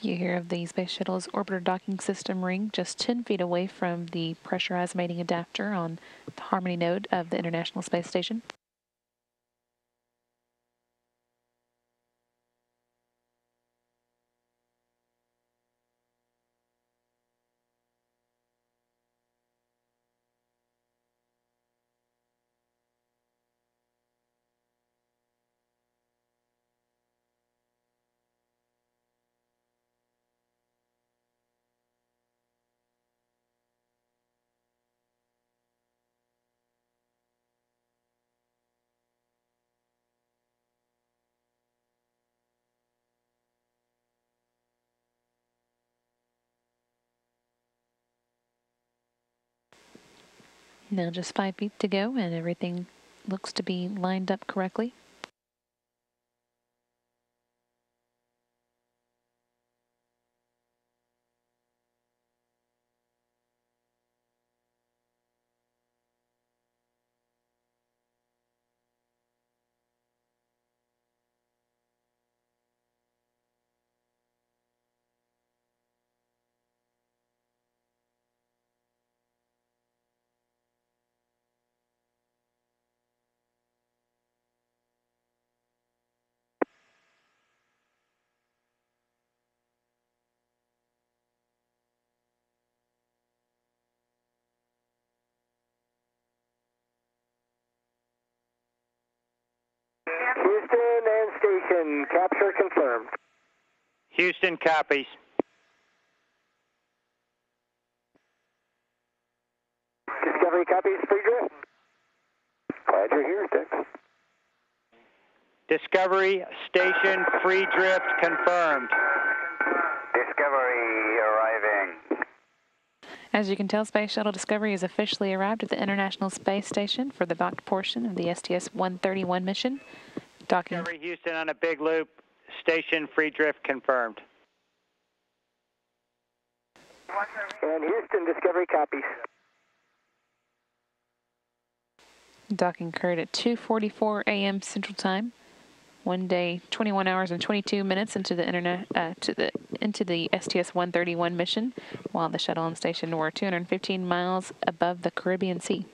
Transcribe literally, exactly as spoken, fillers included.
You hear of the Space Shuttle's orbiter docking system ring just ten feet away from the pressurized mating adapter on the Harmony node of the International Space Station. Now just five feet to go, and everything looks to be lined up correctly. Houston and station, capture confirmed. Houston copies. Discovery copies, free drift. Glad you're here, Dix. Discovery station, free drift confirmed. Discovery arriving. As you can tell, Space Shuttle Discovery has officially arrived at the International Space Station for the docked portion of the S T S one thirty-one mission. Docking. Discovery Houston on a big loop. Station free drift confirmed. And Houston, Discovery copies. Docking occurred at two forty-four a m Central Time. One day, twenty-one hours and twenty-two minutes into the internet, uh, to the into the S T S one thirty-one mission, while the shuttle and station were two hundred fifteen miles above the Caribbean Sea.